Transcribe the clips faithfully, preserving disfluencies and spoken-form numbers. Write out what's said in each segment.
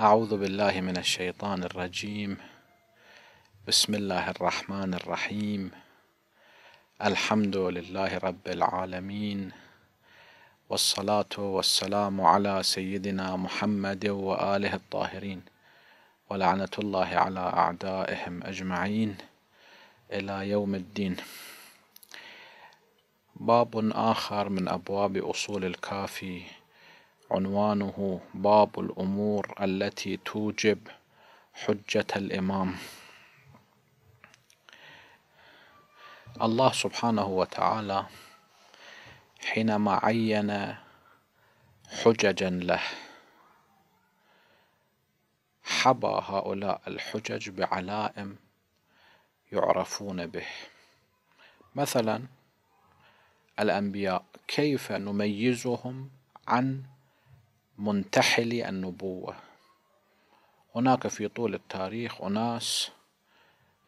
أعوذ بالله من الشيطان الرجيم. بسم الله الرحمن الرحيم. الحمد لله رب العالمين، والصلاة والسلام على سيدنا محمد وآله الطاهرين، ولعنة الله على أعدائهم أجمعين إلى يوم الدين. باب آخر من أبواب أصول الكافي، عنوانه باب الأمور التي توجب حجة الإمام. الله سبحانه وتعالى حينما عين حججا له حبى هؤلاء الحجج بعلائم يعرفون به. مثلا الأنبياء، كيف نميزهم عن منتحلي النبوة؟ هناك في طول التاريخ أناس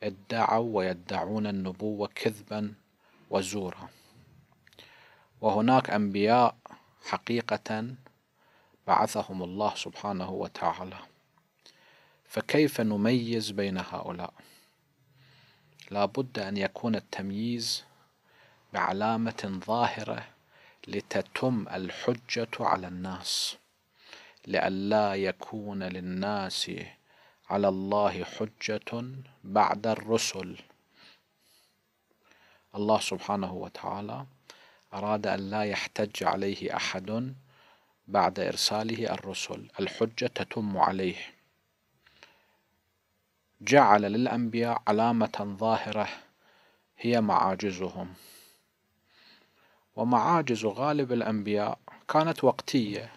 ادعوا ويدعون النبوة كذبا وزورا، وهناك أنبياء حقيقة بعثهم الله سبحانه وتعالى، فكيف نميز بين هؤلاء؟ لا بد أن يكون التمييز بعلامة ظاهرة لتتم الحجة على الناس، لئلا يكون للناس على الله حجة بعد الرسل. الله سبحانه وتعالى أراد أن لا يحتج عليه أحد بعد إرساله الرسل، الحجة تتم عليه. جعل للأنبياء علامة ظاهرة هي معاجزهم، ومعاجز غالب الأنبياء كانت وقتية،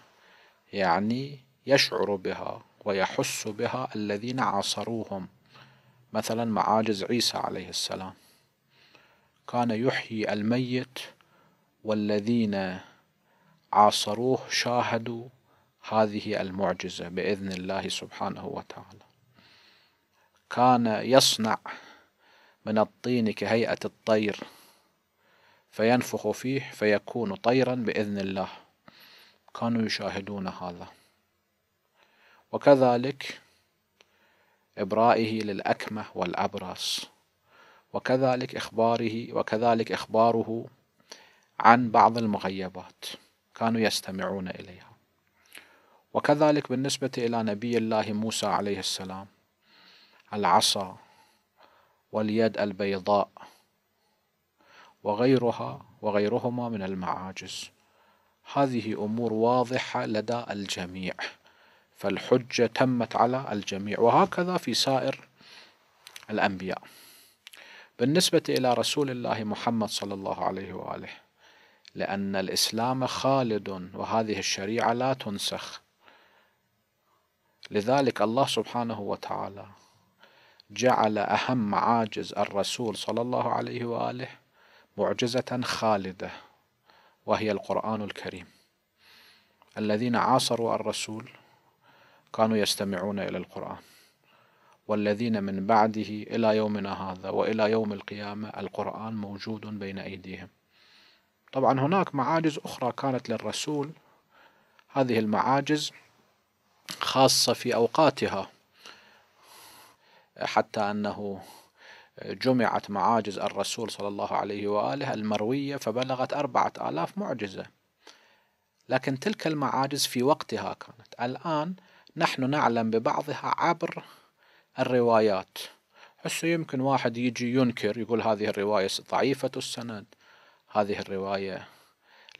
يعني يشعر بها ويحس بها الذين عاصروهم. مثلا معاجز عيسى عليه السلام، كان يحيي الميت والذين عاصروه شاهدوا هذه المعجزة بإذن الله سبحانه وتعالى. كان يصنع من الطين كهيئة الطير فينفخ فيه فيكون طيرا بإذن الله، كانوا يشاهدون هذا. وكذلك إبرائه للأكمة والأبرص، وكذلك إخباره وكذلك إخباره عن بعض المغيبات، كانوا يستمعون إليها. وكذلك بالنسبة إلى نبي الله موسى عليه السلام، العصا واليد البيضاء وغيرها وغيرهما من المعاجز. هذه أمور واضحة لدى الجميع، فالحجة تمت على الجميع، وهكذا في سائر الأنبياء. بالنسبة إلى رسول الله محمد صلى الله عليه وآله، لأن الإسلام خالد وهذه الشريعة لا تنسخ، لذلك الله سبحانه وتعالى جعل أهم معاجز الرسول صلى الله عليه وآله معجزة خالدة، وهي القرآن الكريم. الذين عاصروا الرسول كانوا يستمعون إلى القرآن، والذين من بعده إلى يومنا هذا وإلى يوم القيامة القرآن موجود بين أيديهم. طبعا هناك معاجز أخرى كانت للرسول، هذه المعاجز خاصة في أوقاتها، حتى أنه جمعت معاجز الرسول صلى الله عليه وآله المروية فبلغت أربعة آلاف معجزة، لكن تلك المعاجز في وقتها كانت. الآن نحن نعلم ببعضها عبر الروايات. حسه يمكن واحد يجي ينكر يقول هذه الرواية ضعيفة السند، هذه الرواية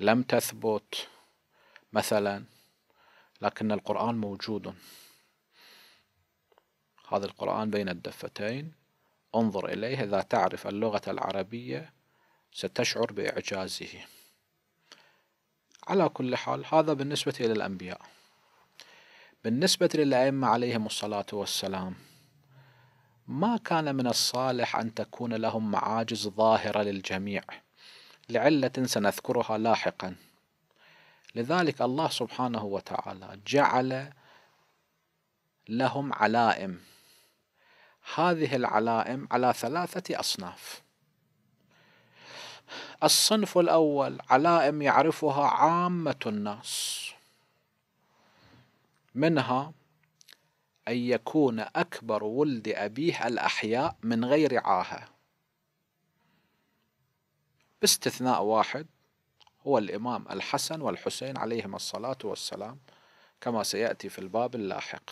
لم تثبت مثلا، لكن القرآن موجود. هذا القرآن بين الدفتين، انظر إليه، إذا تعرف اللغة العربية ستشعر بإعجازه. على كل حال هذا بالنسبة إلى الأنبياء. بالنسبة للأئمة عليهم الصلاة والسلام، ما كان من الصالح أن تكون لهم معاجز ظاهرة للجميع، لعلة سنذكرها لاحقا. لذلك الله سبحانه وتعالى جعل لهم علائم. هذه العلائم على ثلاثة أصناف. الصنف الأول علائم يعرفها عامة الناس، منها أن يكون أكبر ولد أبيه الأحياء من غير عاهة، باستثناء واحد هو الإمام الحسن والحسين عليهما الصلاة والسلام، كما سيأتي في الباب اللاحق.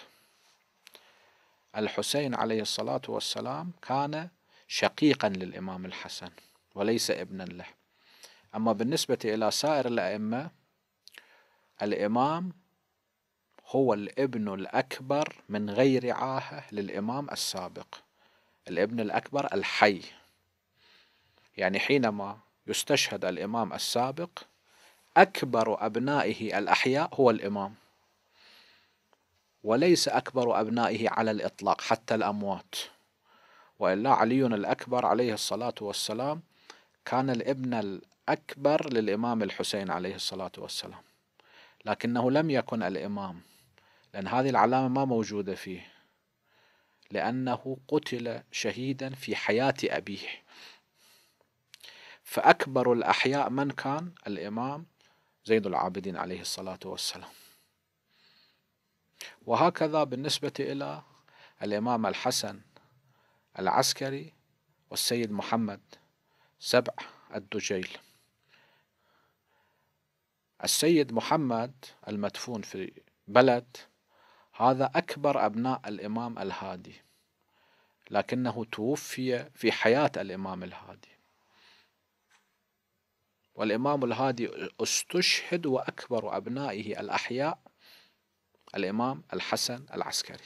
الحسين عليه الصلاة والسلام كان شقيقا للإمام الحسن وليس ابنا له. أما بالنسبة إلى سائر الأئمة، الإمام هو الابن الأكبر من غير عاهة للإمام السابق، الابن الأكبر الحي. يعني حينما يستشهد الإمام السابق أكبر أبنائه الأحياء هو الإمام، وليس أكبر أبنائه على الإطلاق حتى الأموات. وإلا علي الأكبر عليه الصلاة والسلام كان الابن الأكبر للإمام الحسين عليه الصلاة والسلام، لكنه لم يكن الإمام، لأن هذه العلامة ما موجودة فيه، لأنه قتل شهيدا في حياة أبيه. فأكبر الأحياء من كان؟ الإمام زين العابدين عليه الصلاة والسلام. وهكذا بالنسبة إلى الإمام الحسن العسكري والسيد محمد سبع الدجيل. السيد محمد المدفون في بلد، هذا أكبر أبناء الإمام الهادي، لكنه توفي في حياة الإمام الهادي، والإمام الهادي استشهد وأكبر أبنائه الأحياء الإمام الحسن العسكري.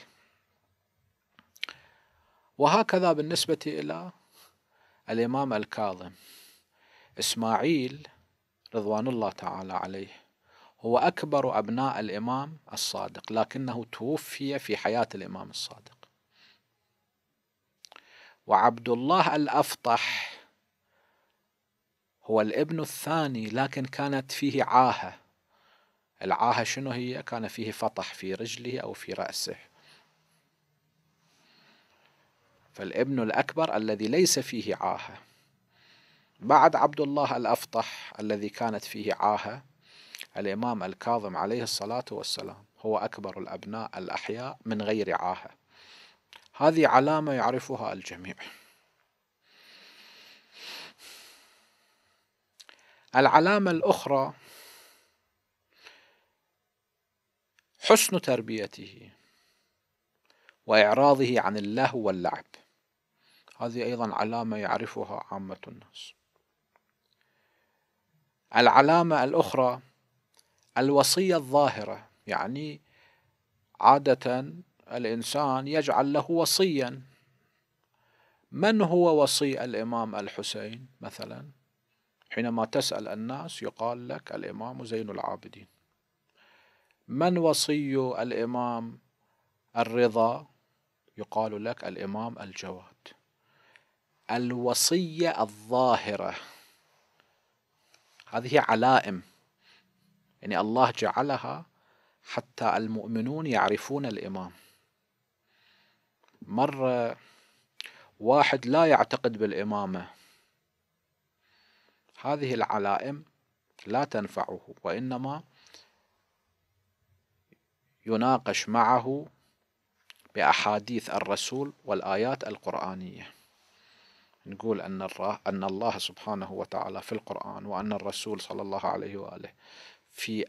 وهكذا بالنسبة إلى الإمام الكاظم، إسماعيل رضوان الله تعالى عليه هو أكبر أبناء الإمام الصادق، لكنه توفي في حياة الإمام الصادق. وعبد الله الأفطح هو الابن الثاني، لكن كانت فيه عاهة. العاهة شنو هي؟ كان فيه فطح في رجله أو في رأسه. فالابن الأكبر الذي ليس فيه عاهة. بعد عبد الله الأفطح الذي كانت فيه عاهة، الإمام الكاظم عليه الصلاة والسلام هو أكبر الأبناء الأحياء من غير عاهة. هذه علامة يعرفها الجميع. العلامة الأخرى حسن تربيته وإعراضه عن اللهو واللعب، هذه أيضا علامة يعرفها عامة الناس. العلامة الأخرى الوصية الظاهرة، يعني عادة الإنسان يجعل له وصيا. من هو وصي الإمام الحسين مثلا؟ حينما تسأل الناس يقال لك الإمام زين العابدين. من وصي الإمام الرضا؟ يقال لك الإمام الجواد. الوصية الظاهرة، هذه علائم يعني الله جعلها حتى المؤمنون يعرفون الإمام. مرة واحد لا يعتقد بالإمامة، هذه العلائم لا تنفعه، وإنما يناقش معه بأحاديث الرسول والآيات القرآنية. نقول أن أن الله سبحانه وتعالى في القرآن، وأن الرسول صلى الله عليه وآله في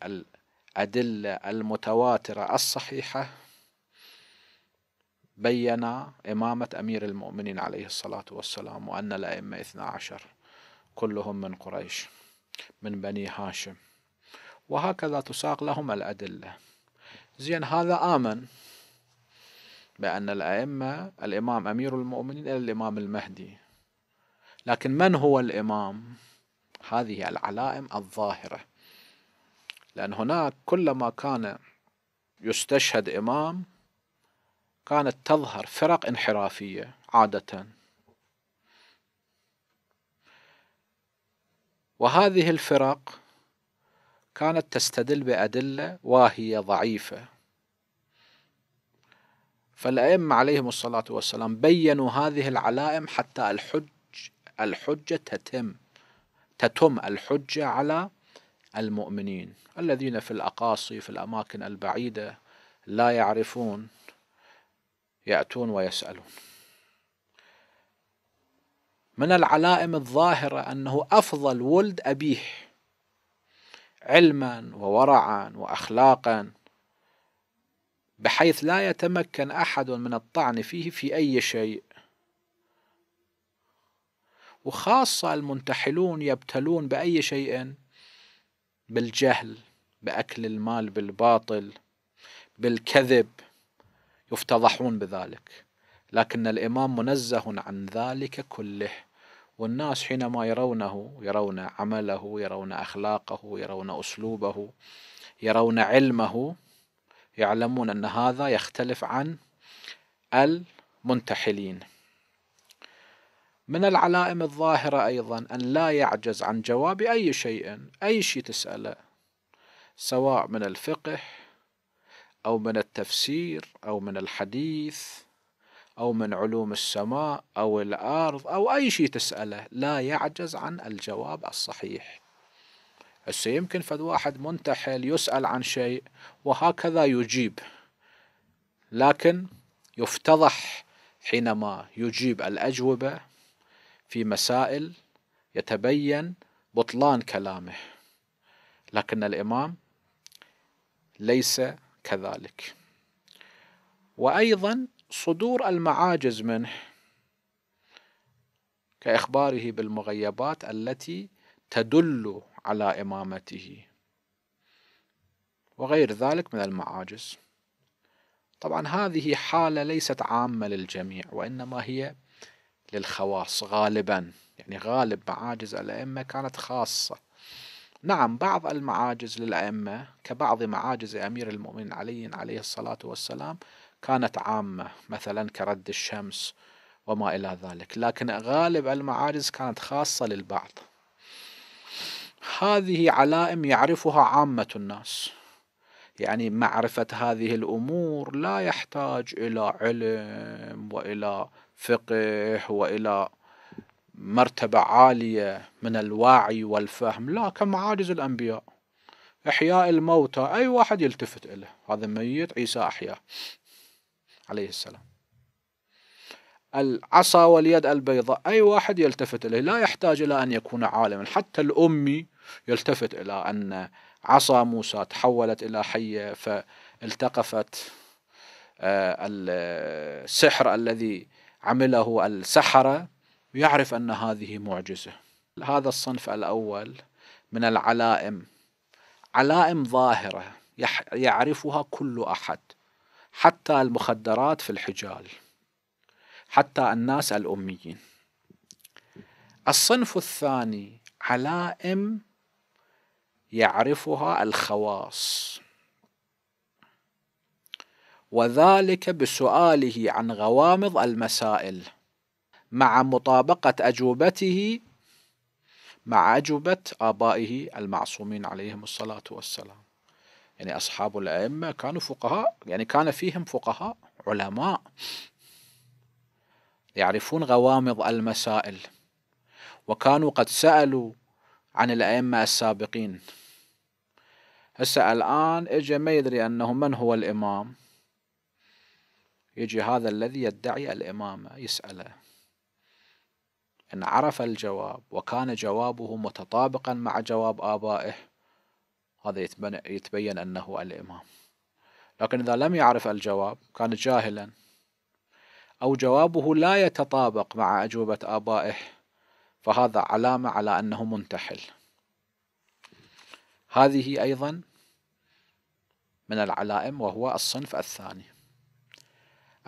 الأدلة المتواترة الصحيحة بيّن إمامة أمير المؤمنين عليه الصلاة والسلام، وأن الأئمة اثنا عشر كلهم من قريش من بني هاشم، وهكذا تساق لهم الأدلة. زين، هذا آمن بأن الأئمة الإمام أمير المؤمنين إلى الإمام المهدي، لكن من هو الإمام؟ هذه العلائم الظاهرة. لأن هناك كلما كان يستشهد إمام كانت تظهر فرق انحرافية عادة، وهذه الفرق كانت تستدل بأدلة وهي ضعيفة. فالأئمة عليهم الصلاة والسلام بيّنوا هذه العلائم حتى الحج الحجة تتم تتم الحجة على المؤمنين الذين في الأقاصي في الأماكن البعيدة لا يعرفون يأتون ويسألون. من العلائم الظاهرة أنه أفضل ولد أبيه علما وورعا وأخلاقا، بحيث لا يتمكن أحد من الطعن فيه في أي شيء، وخاصة المنتحلون يبتلون بأي شيء، بالجهل، بأكل المال بالباطل، بالكذب، يفتضحون بذلك. لكن الإمام منزه عن ذلك كله، والناس حينما يرونه، يرون عمله، يرون أخلاقه، يرون أسلوبه، يرون علمه، يعلمون أن هذا يختلف عن المنتحلين. من العلائم الظاهرة أيضا أن لا يعجز عن جواب أي شيء، أي شيء تسأله، سواء من الفقه أو من التفسير أو من الحديث أو من علوم السماء أو الأرض أو أي شيء تسأله، لا يعجز عن الجواب الصحيح. هسه يمكن فد واحد منتحل يسأل عن شيء وهكذا يجيب، لكن يفتضح حينما يجيب الأجوبة في مسائل يتبين بطلان كلامه. لكن الإمام ليس كذلك. وأيضا صدور المعاجز منه، كإخباره بالمغيبات التي تدل على إمامته وغير ذلك من المعاجز. طبعا هذه حالة ليست عامة للجميع، وإنما هي للخواص غالبا، يعني غالب معاجز الأئمة كانت خاصة. نعم بعض المعاجز للأئمة كبعض معاجز أمير المؤمنين علي عليه الصلاة والسلام كانت عامة، مثلا كرد الشمس وما إلى ذلك، لكن غالب المعاجز كانت خاصة للبعض. هذه علائم يعرفها عامة الناس، يعني معرفة هذه الأمور لا يحتاج إلى علم وإلى فقه وإلى مرتبة عالية من الوعي والفهم، لا، كمعاجز الأنبياء، إحياء الموتى أي واحد يلتفت إليه، هذا ميت، عيسى أحيا عليه السلام. العصا واليد البيضاء أي واحد يلتفت إليه، لا يحتاج إلى أن يكون عالما، حتى الأمي يلتفت إلى أن عصا موسى تحولت إلى حية فالتقفت السحر الذي عمله السحرة، يعرف أن هذه معجزة. هذا الصنف الأول من العلائم، علائم ظاهرة يعرفها كل أحد، حتى المخدرات في الحجال، حتى الناس الأميين. الصنف الثاني علائم يعرفها الخواص، وذلك بسؤاله عن غوامض المسائل مع مطابقة أجوبته مع أجوبة آبائه المعصومين عليهم الصلاة والسلام. يعني أصحاب الأئمة كانوا فقهاء، يعني كان فيهم فقهاء علماء يعرفون غوامض المسائل، وكانوا قد سألوا عن الأئمة السابقين. هسه الآن إجا ما يدري أنه من هو الإمام، يجي هذا الذي يدعي الإمامة يسأله، إن عرف الجواب وكان جوابه متطابقا مع جواب آبائه، هذا يتبين أنه الإمام. لكن إذا لم يعرف الجواب، كان جاهلا، أو جوابه لا يتطابق مع أجوبة آبائه، فهذا علامة على أنه منتحل. هذه أيضا من العلائم، وهو الصنف الثاني.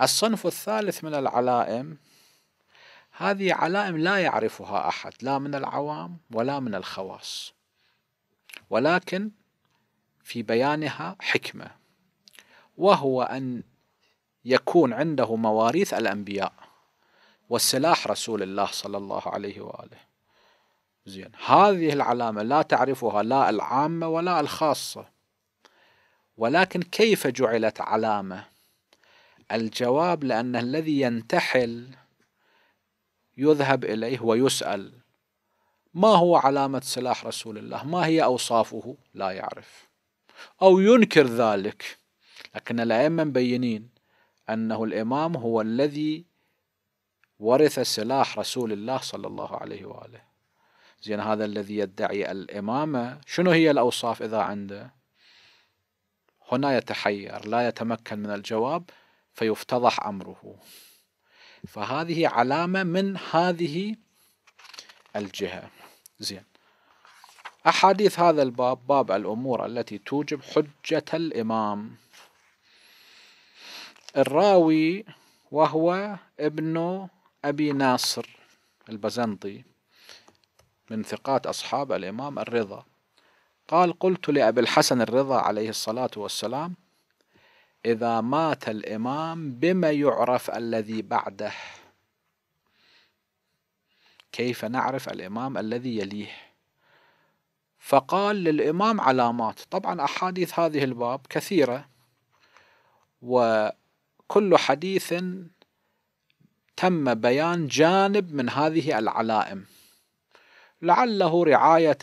الصنف الثالث من العلائم، هذه علائم لا يعرفها أحد، لا من العوام ولا من الخواص، ولكن في بيانها حكمة، وهو أن يكون عنده مواريث الأنبياء والسلاح رسول الله صلى الله عليه وآله. زين، هذه العلامة لا تعرفها لا العامة ولا الخاصة، ولكن كيف جعلت علامة؟ الجواب، لأن الذي ينتحل يذهب إليه ويسأل ما هو علامة سلاح رسول الله، ما هي أوصافه، لا يعرف أو ينكر ذلك. لكن الأئمة مبينين أنه الإمام هو الذي ورث سلاح رسول الله صلى الله عليه وآله. زين، هذا الذي يدعي الإمامة شنو هي الأوصاف إذا عنده؟ هنا يتحير، لا يتمكن من الجواب فيفتضح أمره. فهذه علامة من هذه الجهة. زين، أحاديث هذا الباب، باب الأمور التي توجب حجة الإمام. الراوي وهو ابن أبي ناصر البزنطي من ثقات أصحاب الإمام الرضا، قال: قلت لأبي الحسن الرضا عليه الصلاة والسلام: إذا مات الإمام بما يعرف الذي بعده؟ كيف نعرف الإمام الذي يليه؟ فقال: للإمام علامات. طبعا أحاديث هذه الباب كثيرة، وكل حديث تم بيان جانب من هذه العلائم. لعله رعاية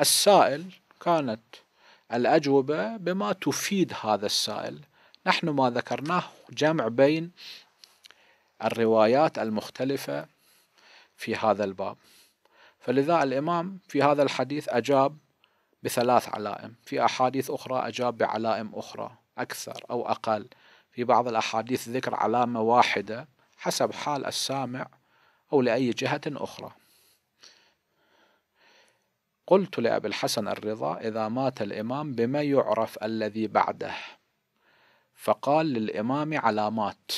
للسائل كانت الأجوبة بما تفيد هذا السائل. نحن ما ذكرناه جمع بين الروايات المختلفة في هذا الباب، فلذا الإمام في هذا الحديث أجاب بثلاث علائم، في أحاديث أخرى أجاب بعلائم أخرى أكثر أو أقل، في بعض الأحاديث ذكر علامة واحدة حسب حال السامع أو لأي جهة أخرى. قلت لأبي الحسن الرضا: إذا مات الإمام بما يعرف الذي بعده؟ فقال: للإمام علامات،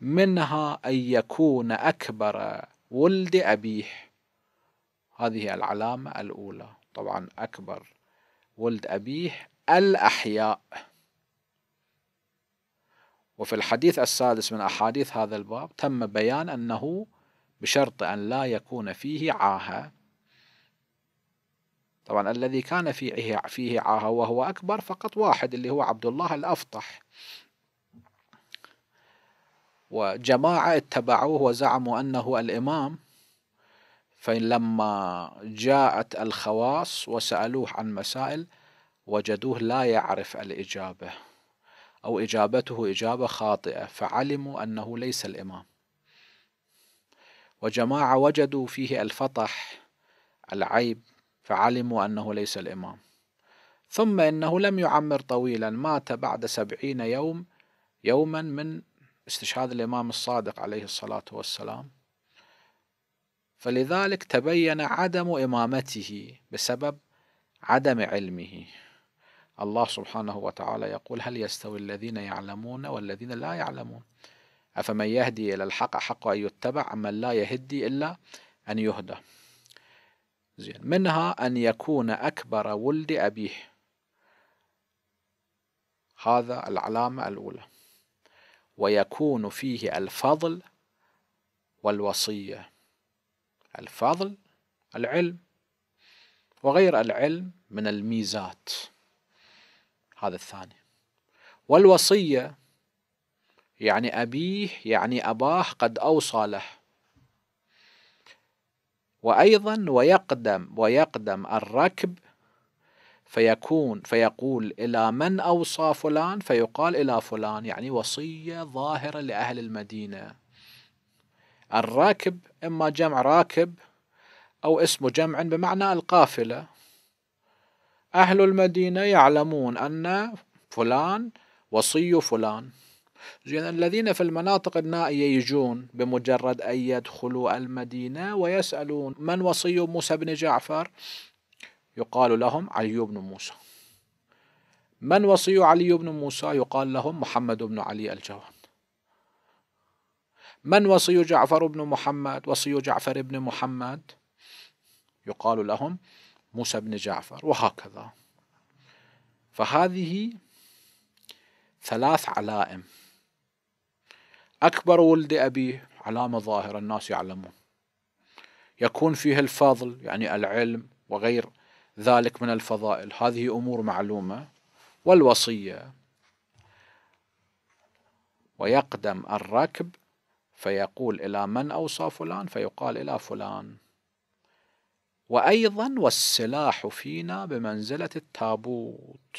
منها أن يكون أكبر ولد أبيه. هذه العلامة الأولى. طبعا أكبر ولد أبيه الأحياء. وفي الحديث السادس من أحاديث هذا الباب تم بيان أنه بشرط أن لا يكون فيه عاهة. طبعا الذي كان فيه فيه عاهة وهو أكبر فقط واحد، اللي هو عبد الله الأفطح، وجماعة اتبعوه وزعموا أنه الإمام. فلما جاءت الخواص وسألوه عن مسائل وجدوه لا يعرف الإجابة، أو إجابته إجابة خاطئة، فعلموا أنه ليس الإمام. وجماعة وجدوا فيه الفطح العيب فعلموا أنه ليس الإمام. ثم إنه لم يعمر طويلا، مات بعد سبعين يوم يوما من استشهاد الإمام الصادق عليه الصلاة والسلام، فلذلك تبين عدم إمامته بسبب عدم علمه. الله سبحانه وتعالى يقول: هل يستوي الذين يعلمون والذين لا يعلمون أفمن يهدي إلى الحق حق أن يتبع من لا يهدي إلا أن يهدى. زين، منها أن يكون أكبر ولد أبيه، هذا العلامة الأولى. ويكون فيه الفضل والوصية، الفضل العلم وغير العلم من الميزات، هذا الثاني. والوصية يعني أبيه، يعني أباه قد أوصى له. وأيضا ويقدم ويقدم الركب، فيكون فيقول: إلى من أوصى فلان؟ فيقال: إلى فلان، يعني وصية ظاهرة لأهل المدينة. الراكب إما جمع راكب أو اسم جمع بمعنى القافلة. أهل المدينة يعلمون أن فلان وصي فلان. زين، الذين في المناطق النائية يجون بمجرد أن يدخلوا المدينة ويسألون: من وصي موسى بن جعفر؟ يقال لهم: علي بن موسى. من وصي علي بن موسى؟ يقال لهم: محمد بن علي الجواد. من وصي جعفر بن محمد؟ وصي جعفر بن محمد، يقال لهم: موسى بن جعفر، وهكذا. فهذه ثلاث علائم. أكبر ولد أبيه علامة ظاهرة الناس يعلمون. يكون فيه الفضل يعني العلم وغير ذلك من الفضائل، هذه أمور معلومة. والوصية، ويقدم الركب فيقول: إلى من أوصى فلان؟ فيقال: إلى فلان. وأيضا والسلاح فينا بمنزلة التابوت.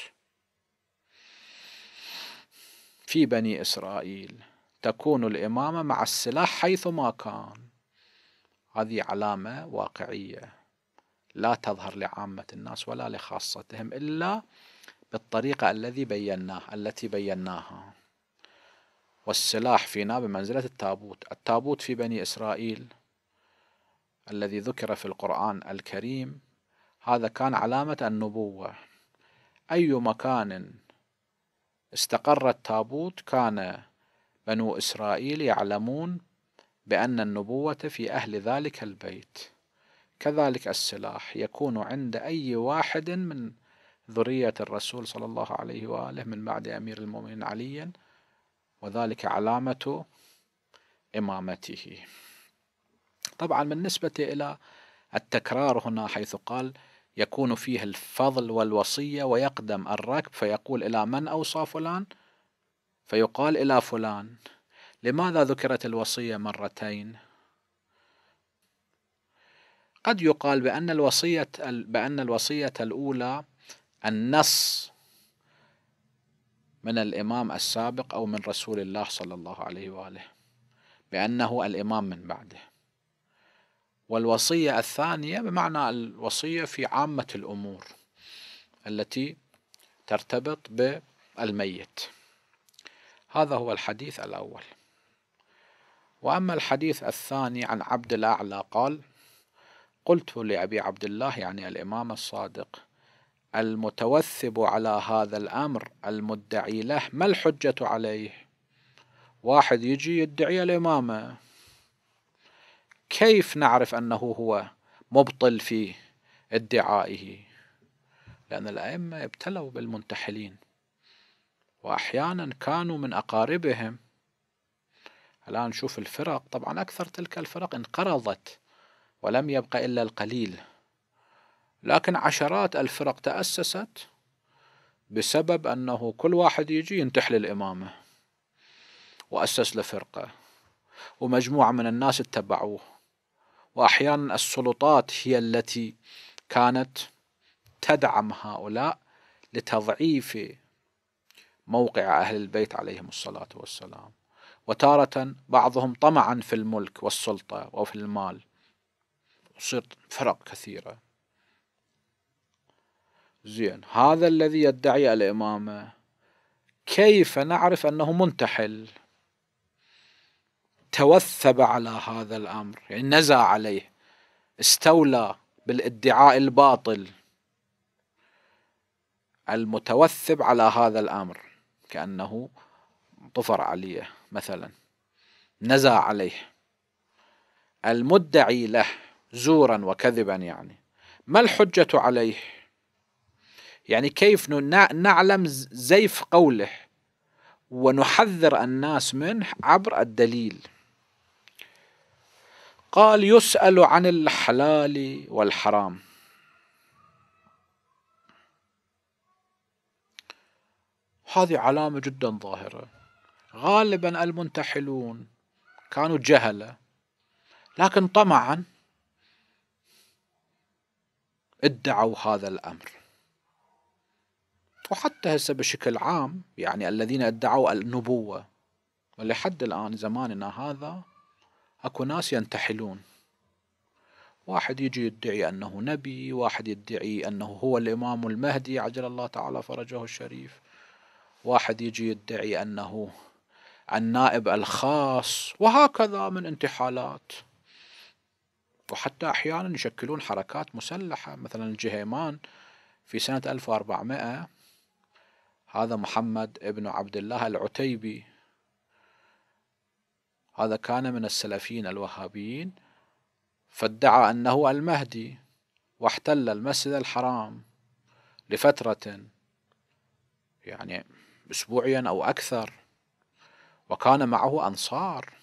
في بني إسرائيل تكون الإمامة مع السلاح حيثما كان. هذه علامة واقعية لا تظهر لعامة الناس ولا لخاصتهم إلا بالطريقة الذي بيناها التي بيناها. والسلاح فينا بمنزلة التابوت. التابوت في بني إسرائيل الذي ذكر في القرآن الكريم هذا كان علامة النبوة. أي مكان استقر التابوت كان بنو إسرائيل يعلمون بأن النبوة في أهل ذلك البيت. كذلك السلاح يكون عند أي واحد من ذرية الرسول صلى الله عليه وآله من بعد أمير المؤمنين عليا، وذلك علامة إمامته. طبعا بالنسبة إلى التكرار هنا حيث قال يكون فيه الفضل والوصية ويقدم الركب، فيقول إلى من أوصى فلان فيقال إلى فلان. لماذا ذكرت الوصية مرتين؟ قد يقال بأن الوصية بأن الوصية الأولى النص من الإمام السابق أو من رسول الله صلى الله عليه وآله بأنه الإمام من بعده، والوصية الثانية بمعنى الوصية في عامة الأمور التي ترتبط بالميت. هذا هو الحديث الأول. وأما الحديث الثاني عن عبد الأعلى قال: قلت لأبي عبد الله يعني الإمام الصادق: المتوثب على هذا الأمر المدعي له ما الحجة عليه؟ واحد يجي يدعي الإمامة، كيف نعرف أنه هو مبطل في ادعائه؟ لأن الأئمة ابتلوا بالمنتحلين، وأحيانا كانوا من أقاربهم. الآن نشوف الفرق، طبعا أكثر تلك الفرق انقرضت ولم يبق إلا القليل، لكن عشرات الفرق تأسست بسبب أنه كل واحد يجي ينتحل الإمامة وأسس لفرقة، ومجموعة من الناس اتبعوه، وأحيانا السلطات هي التي كانت تدعم هؤلاء لتضعيف موقع أهل البيت عليهم الصلاة والسلام. وتارة بعضهم طمعا في الملك والسلطة وفي المال، وصير فرق كثيرة. زين، هذا الذي يدعي الإمامة كيف نعرف أنه منتحل؟ توثب على هذا الأمر يعني نزع عليه، استولى بالادعاء الباطل. المتوثب على هذا الأمر كأنه طفر عليه مثلا، نزع عليه. المدعي له زورا وكذبا يعني ما الحجة عليه؟ يعني كيف نعلم زيف قوله ونحذر الناس منه عبر الدليل؟ قال: يسأل عن الحلال والحرام. هذه علامة جدا ظاهرة. غالبا المنتحلون كانوا جهلة، لكن طمعا ادعوا هذا الأمر. وحتى هسه بشكل عام يعني الذين ادعوا النبوة ولحد الآن زماننا هذا أكو ناس ينتحلون، واحد يجي يدعي أنه نبي، واحد يدعي أنه هو الإمام المهدي عجل الله تعالى فرجه الشريف، واحد يجي يدعي أنه النائب الخاص، وهكذا من انتحالات. وحتى أحيانا يشكلون حركات مسلحة، مثلا الجهيمان في سنة ألف وأربعمائة، هذا محمد ابن عبد الله العتيبي هذا كان من السلفيين الوهابيين، فادعى أنه المهدي واحتل المسجد الحرام لفترة يعني أسبوعيا أو أكثر، وكان معه أنصار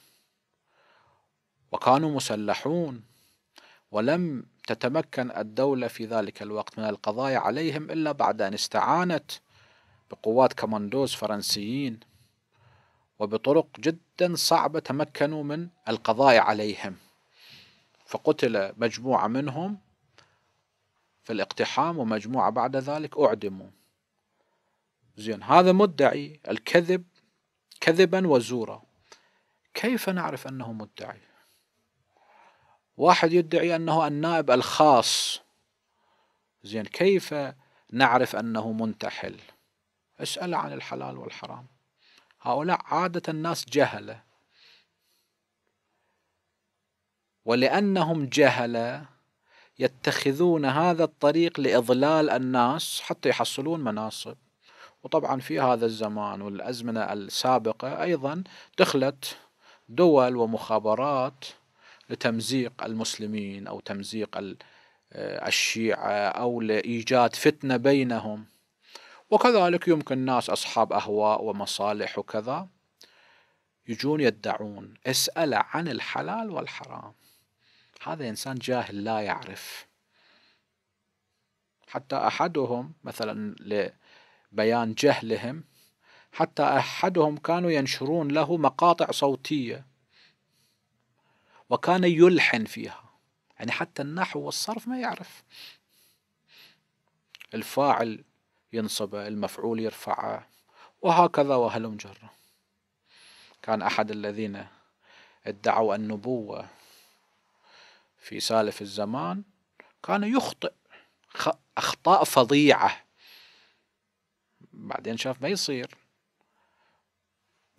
وكانوا مسلحون، ولم تتمكن الدولة في ذلك الوقت من القضاء عليهم إلا بعد أن استعانت بقوات كماندوز فرنسيين، وبطرق جدا صعبة تمكنوا من القضاء عليهم، فقتل مجموعة منهم في الاقتحام ومجموعة بعد ذلك أعدموا. زين، هذا مدعي الكذب كذبا وزورا. كيف نعرف أنه مدعي؟ واحد يدعي أنه النائب الخاص، زين كيف نعرف أنه منتحل؟ اسأل عن الحلال والحرام. هؤلاء عادة الناس جهلة، ولأنهم جهلة يتخذون هذا الطريق لإضلال الناس حتى يحصلون مناصب. وطبعا في هذا الزمان والأزمنة السابقة أيضا دخلت دول ومخابرات لتمزيق المسلمين أو تمزيق الشيعة أو لإيجاد فتنة بينهم، وكذلك يمكن الناس أصحاب أهواء ومصالح وكذا يجون يدعون. اسأل عن الحلال والحرام. هذا إنسان جاهل لا يعرف. حتى أحدهم مثلا لبيان جهلهم، حتى أحدهم كانوا ينشرون له مقاطع صوتية وكان يلحن فيها، يعني حتى النحو والصرف ما يعرف، الفاعل ينصبه المفعول يرفعه وهكذا وهلم جره. كان أحد الذين ادعوا النبوة في سالف الزمان كان يخطئ أخطاء فظيعة، بعدين شاف ما يصير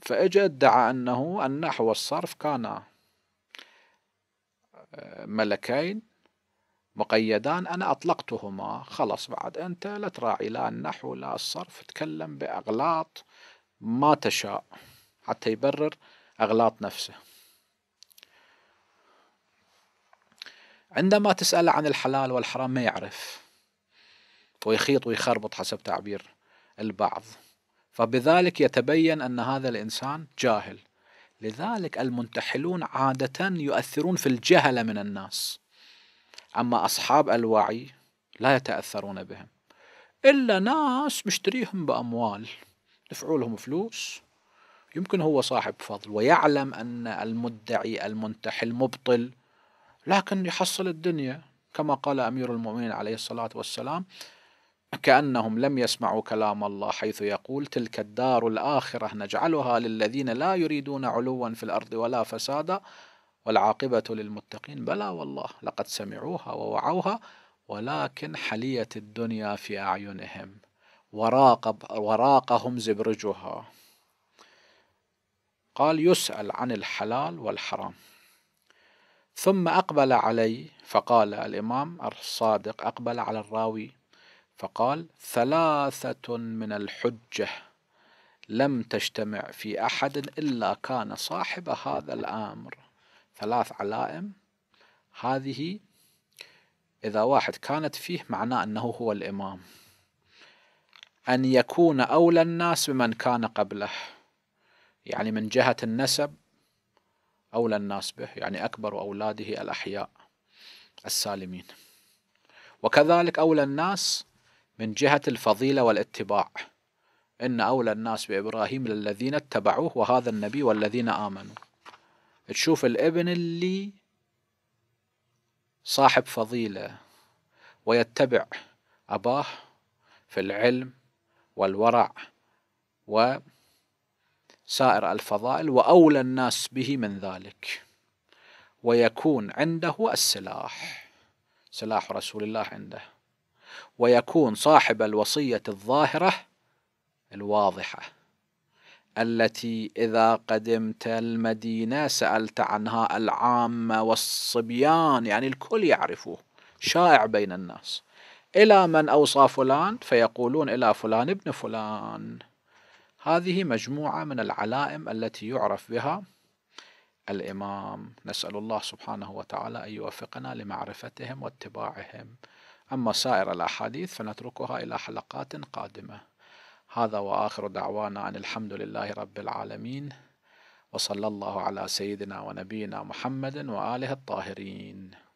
فإجا ادعى أنه النحو والصرف كان ملكين مقيدان أنا أطلقتهما، خلص بعد أنت لا تراعي لا النحو لا الصرف، تكلم بأغلاط ما تشاء حتى يبرر أغلاط نفسه. عندما تسأل عن الحلال والحرام ما يعرف ويخيط ويخربط حسب تعبير البعض، فبذلك يتبين أن هذا الإنسان جاهل. لذلك المنتحلون عادة يؤثرون في الجهل من الناس، أما أصحاب الوعي لا يتأثرون بهم إلا ناس مشتريهم بأموال دفعوا لهم فلوس، يمكن هو صاحب فضل ويعلم أن المدعي المنتحل مبطل لكن يحصل الدنيا، كما قال أمير المؤمنين عليه الصلاة والسلام كأنهم لم يسمعوا كلام الله حيث يقول تلك الدار الآخرة نجعلها للذين لا يريدون علوا في الأرض ولا فسادا والعاقبة للمتقين. بلى والله لقد سمعوها ووعوها ولكن حليت الدنيا في أعينهم وراق وراقهم زبرجها. قال يسأل عن الحلال والحرام. ثم أقبل علي فقال، الإمام الصادق أقبل على الراوي فقال ثلاثة من الحجة لم تجتمع في أحد إلا كان صاحب هذا الأمر. ثلاث علائم هذه إذا واحد كانت فيه معناه أنه هو الإمام، أن يكون أولى الناس بمن كان قبله، يعني من جهة النسب أولى الناس به، يعني أكبر أولاده الأحياء السالمين، وكذلك أولى الناس من جهة الفضيلة والاتباع، إن أولى الناس بإبراهيم للذين اتبعوه وهذا النبي والذين آمنوا. تشوف الابن اللي صاحب فضيلة ويتبع أباه في العلم والورع وسائر الفضائل وأولى الناس به من ذلك، ويكون عنده السلاح، سلاح رسول الله عنده، ويكون صاحب الوصية الظاهرة الواضحة التي إذا قدمت المدينة سألت عنها العامة والصبيان، يعني الكل يعرفوه شائع بين الناس، إلى من أوصى فلان فيقولون إلى فلان ابن فلان. هذه مجموعة من العلائم التي يعرف بها الإمام. نسأل الله سبحانه وتعالى أن يوفقنا لمعرفتهم واتباعهم. أما سائر الأحاديث فنتركها إلى حلقات قادمة. هذا وآخر دعوانا أن الحمد لله رب العالمين، وصلى الله على سيدنا ونبينا محمد وآله الطاهرين.